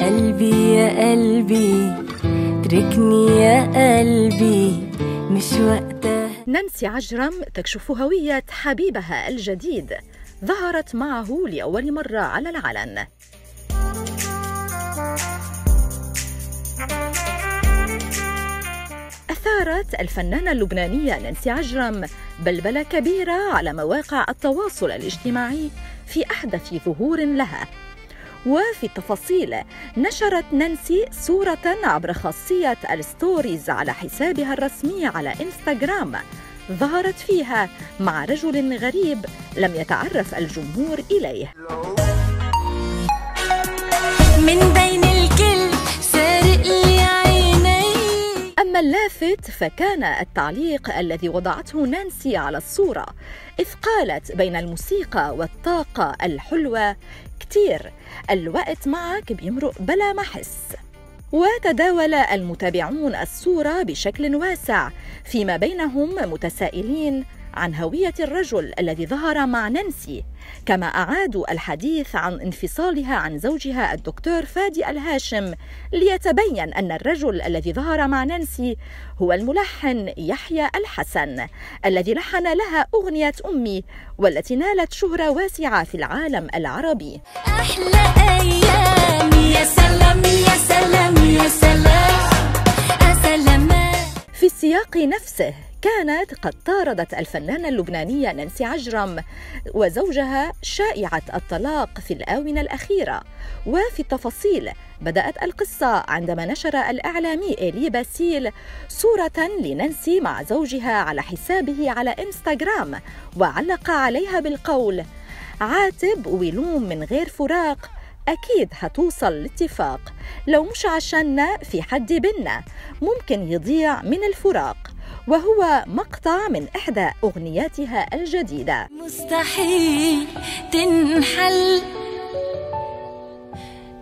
قلبي يا قلبي اتركني يا قلبي مش وقتها. نانسي عجرم تكشف هوية حبيبها الجديد، ظهرت معه لأول مرة على العلن. أثارت الفنانة اللبنانية نانسي عجرم بلبلة كبيرة على مواقع التواصل الاجتماعي في أحدث ظهور لها. وفي التفاصيل، نشرت نانسي صورة عبر خاصية الستوريز على حسابها الرسمي على انستغرام، ظهرت فيها مع رجل غريب لم يتعرف الجمهور إليه. من بين الكل سارق لي عيني. أما اللافت فكان التعليق الذي وضعته نانسي على الصورة، إذ قالت بين الموسيقى والطاقة الحلوة: كتير الوقت معك بيمرق بلا ما أحس. وتداول المتابعون الصورة بشكل واسع، فيما بينهم متسائلين عن هوية الرجل الذي ظهر مع نانسي، كما أعادوا الحديث عن انفصالها عن زوجها الدكتور فادي الهاشم، ليتبين أن الرجل الذي ظهر مع نانسي هو الملحن يحيى الحسن، الذي لحن لها أغنية أمي، والتي نالت شهرة واسعة في العالم العربي. أحلى أيام يا سلام يا سلام يا سلام أسلام. في السياق نفسه، كانت قد طاردت الفنانة اللبنانية نانسي عجرم وزوجها شائعة الطلاق في الآونة الأخيرة. وفي التفاصيل، بدأت القصة عندما نشر الإعلامي إيلي باسيل صورة لنانسي مع زوجها على حسابه على إنستغرام، وعلق عليها بالقول: عاتب ولوم من غير فراق، أكيد هتوصل لاتفاق، لو مش عشاننا في حد بينا ممكن يضيع من الفراق. وهو مقطع من إحدى أغنياتها الجديدة. مستحيل تنحل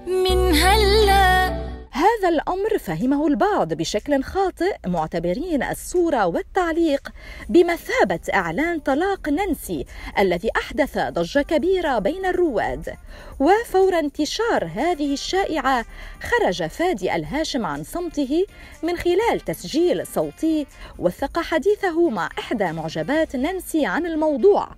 من هلا. هذا الأمر فهمه البعض بشكل خاطئ، معتبرين الصورة والتعليق بمثابة إعلان طلاق نانسي الذي أحدث ضجة كبيرة بين الرواد. وفور انتشار هذه الشائعة، خرج فادي الهاشم عن صمته من خلال تسجيل صوتي وثق حديثه مع إحدى معجبات نانسي عن الموضوع.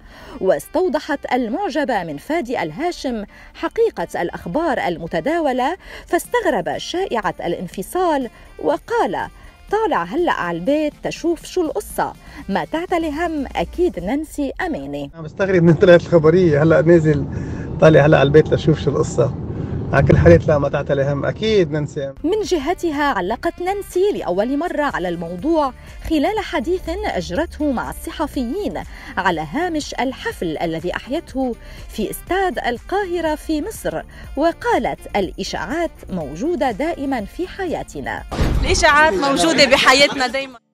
واستوضحت المعجبة من فادي الهاشم حقيقة الأخبار المتداولة، فاستغرب شائعة الانفصال وقال: طالع هلأ على البيت تشوف شو القصة، ما تعتلي هم، أكيد نانسي أمانة. عم بستغرب من طلعت الخبرية، هلأ نازل طالع هلأ على البيت لشوف شو القصة. على كل حالات لا ما تعتلي هم، أكيد نانسي. من جهتها، علقت نانسي لأول مرة على الموضوع خلال حديث أجرته مع الصحفيين على هامش الحفل الذي أحيته في استاد القاهرة في مصر، وقالت: الإشاعات موجودة دائما في حياتنا. الإشاعات موجودة بحياتنا دائما.